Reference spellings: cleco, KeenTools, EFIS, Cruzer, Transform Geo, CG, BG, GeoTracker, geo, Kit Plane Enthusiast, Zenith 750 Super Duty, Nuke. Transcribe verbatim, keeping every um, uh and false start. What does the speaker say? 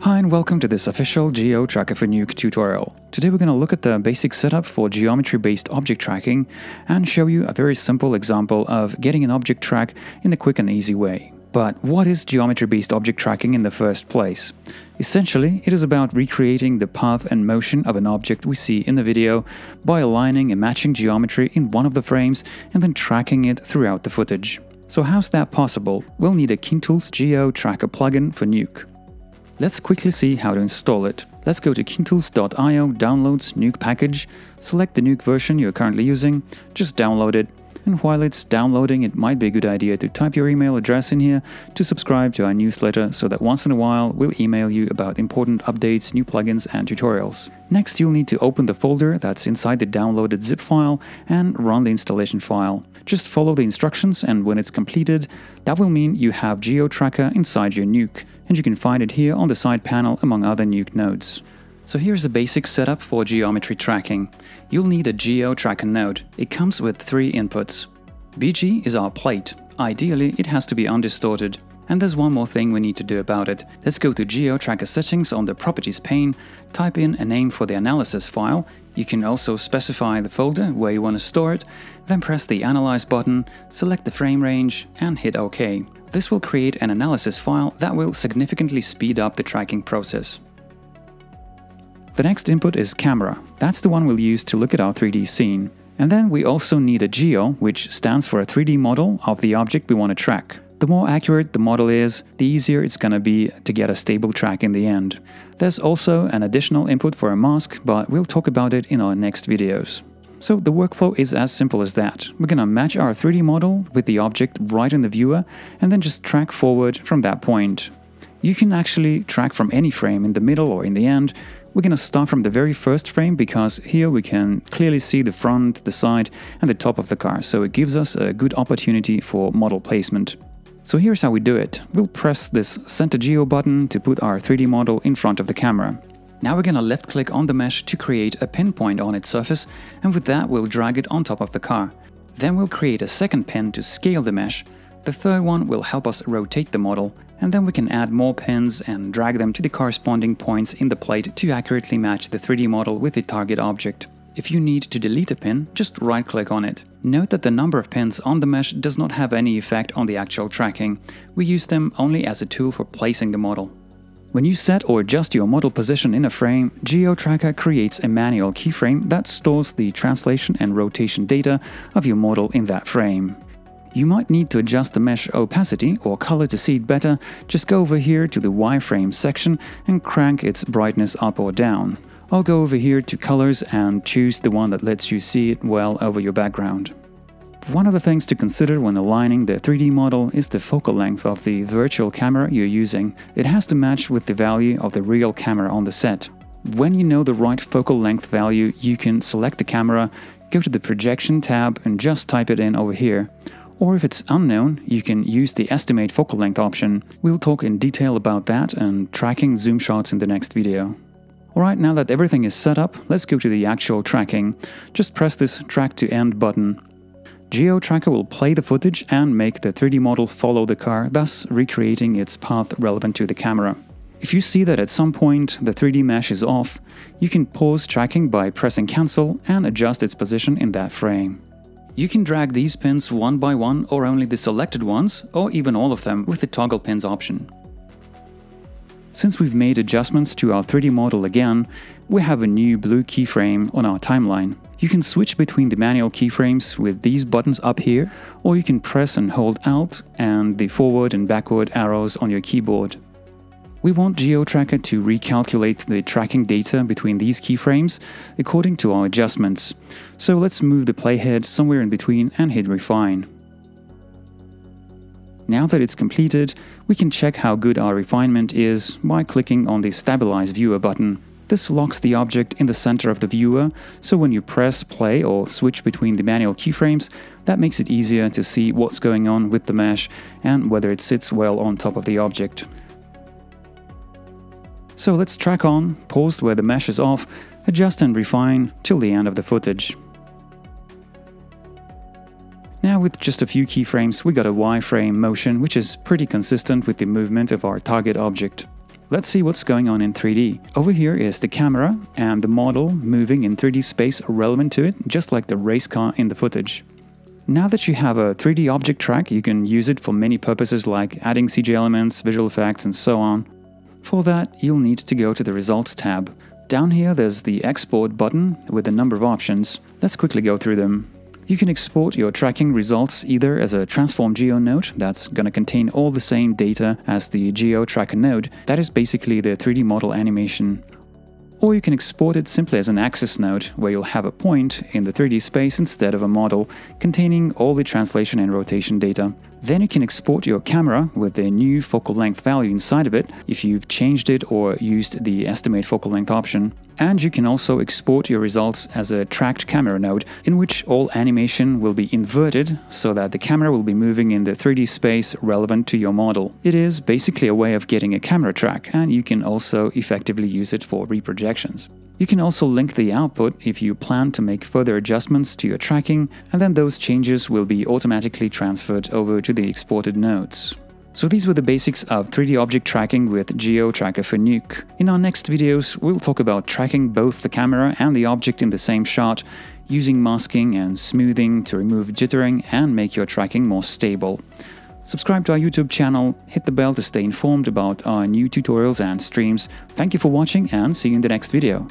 Hi and welcome to this official GeoTracker for Nuke tutorial. Today we're going to look at the basic setup for geometry-based object tracking and show you a very simple example of getting an object track in a quick and easy way. But what is geometry-based object tracking in the first place? Essentially, it is about recreating the path and motion of an object we see in the video by aligning and matching geometry in one of the frames and then tracking it throughout the footage. So how's that possible? We'll need a KeenTools GeoTracker plugin for Nuke. Let's quickly see how to install it. Let's go to keentools dot i o, downloads, Nuke package, select the Nuke version you're currently using, just download it, and while it's downloading it might be a good idea to type your email address in here to subscribe to our newsletter so that once in a while we'll email you about important updates, new plugins and tutorials. Next you'll need to open the folder that's inside the downloaded zip file and run the installation file. Just follow the instructions and when it's completed, that will mean you have GeoTracker inside your Nuke, and you can find it here on the side panel among other Nuke nodes. So here's a basic setup for geometry tracking. You'll need a GeoTracker node. It comes with three inputs. B G is our plate. Ideally, it has to be undistorted. And there's one more thing we need to do about it. Let's go to GeoTracker settings on the properties pane, type in a name for the analysis file. You can also specify the folder where you want to store it, then press the Analyze button, select the frame range and hit OK. This will create an analysis file that will significantly speed up the tracking process. The next input is camera. That's the one we'll use to look at our three D scene. And then we also need a geo, which stands for a three D model of the object we want to track. The more accurate the model is, the easier it's going to be to get a stable track in the end. There's also an additional input for a mask, but we'll talk about it in our next videos. So the workflow is as simple as that. We're going to match our three D model with the object right in the viewer and then just track forward from that point. You can actually track from any frame in the middle or in the end. We're going to start from the very first frame because here we can clearly see the front, the side and the top of the car, so it gives us a good opportunity for model placement. So here's how we do it. We'll press this Center Geo button to put our three D model in front of the camera. Now we're going to left click on the mesh to create a pinpoint on its surface, and with that we'll drag it on top of the car. Then we'll create a second pin to scale the mesh, the third one will help us rotate the model, and then we can add more pins and drag them to the corresponding points in the plate to accurately match the three D model with the target object. If you need to delete a pin, just right click on it. Note that the number of pins on the mesh does not have any effect on the actual tracking. We use them only as a tool for placing the model. When you set or adjust your model position in a frame, GeoTracker creates a manual keyframe that stores the translation and rotation data of your model in that frame. You might need to adjust the mesh opacity or color to see it better. Just go over here to the wireframe section and crank its brightness up or down. I'll go over here to colors and choose the one that lets you see it well over your background. One of the things to consider when aligning the three D model is the focal length of the virtual camera you're using. It has to match with the value of the real camera on the set. When you know the right focal length value, you can select the camera, go to the projection tab and just type it in over here. Or if it's unknown, you can use the estimate focal length option. We'll talk in detail about that and tracking zoom shots in the next video. Alright, now that everything is set up, let's go to the actual tracking. Just press this track to end button. GeoTracker will play the footage and make the three D model follow the car, thus recreating its path relevant to the camera. If you see that at some point the three D mesh is off, you can pause tracking by pressing cancel and adjust its position in that frame. You can drag these pins one by one or only the selected ones, or even all of them with the toggle pins option. Since we've made adjustments to our three D model again, we have a new blue keyframe on our timeline. You can switch between the manual keyframes with these buttons up here, or you can press and hold Alt and the forward and backward arrows on your keyboard. We want GeoTracker to recalculate the tracking data between these keyframes according to our adjustments. So let's move the playhead somewhere in between and hit refine. Now that it's completed, we can check how good our refinement is by clicking on the Stabilize Viewer button. This locks the object in the center of the viewer, so when you press play or switch between the manual keyframes, that makes it easier to see what's going on with the mesh and whether it sits well on top of the object. So let's track on, pause where the mesh is off, adjust and refine till the end of the footage. Now with just a few keyframes we got a wireframe motion which is pretty consistent with the movement of our target object. Let's see what's going on in three D. Over here is the camera and the model moving in three D space relevant to it, just like the race car in the footage. Now that you have a three D object track, you can use it for many purposes like adding C G elements, visual effects and so on. For that, you'll need to go to the Results tab. Down here there's the Export button with a number of options. Let's quickly go through them. You can export your tracking results either as a Transform Geo node that's going to contain all the same data as the GeoTracker node, that is basically the three D model animation. Or you can export it simply as an axis node, where you'll have a point in the three D space instead of a model, containing all the translation and rotation data. Then you can export your camera with the new focal length value inside of it, if you've changed it or used the estimate focal length option. And you can also export your results as a tracked camera node, in which all animation will be inverted so that the camera will be moving in the three D space relevant to your model. It is basically a way of getting a camera track, and you can also effectively use it for reprojections. You can also link the output if you plan to make further adjustments to your tracking, and then those changes will be automatically transferred over to the exported nodes. So these were the basics of three D object tracking with GeoTracker for Nuke. In our next videos, we'll talk about tracking both the camera and the object in the same shot, using masking and smoothing to remove jittering and make your tracking more stable. Subscribe to our YouTube channel, hit the bell to stay informed about our new tutorials and streams. Thank you for watching and see you in the next video.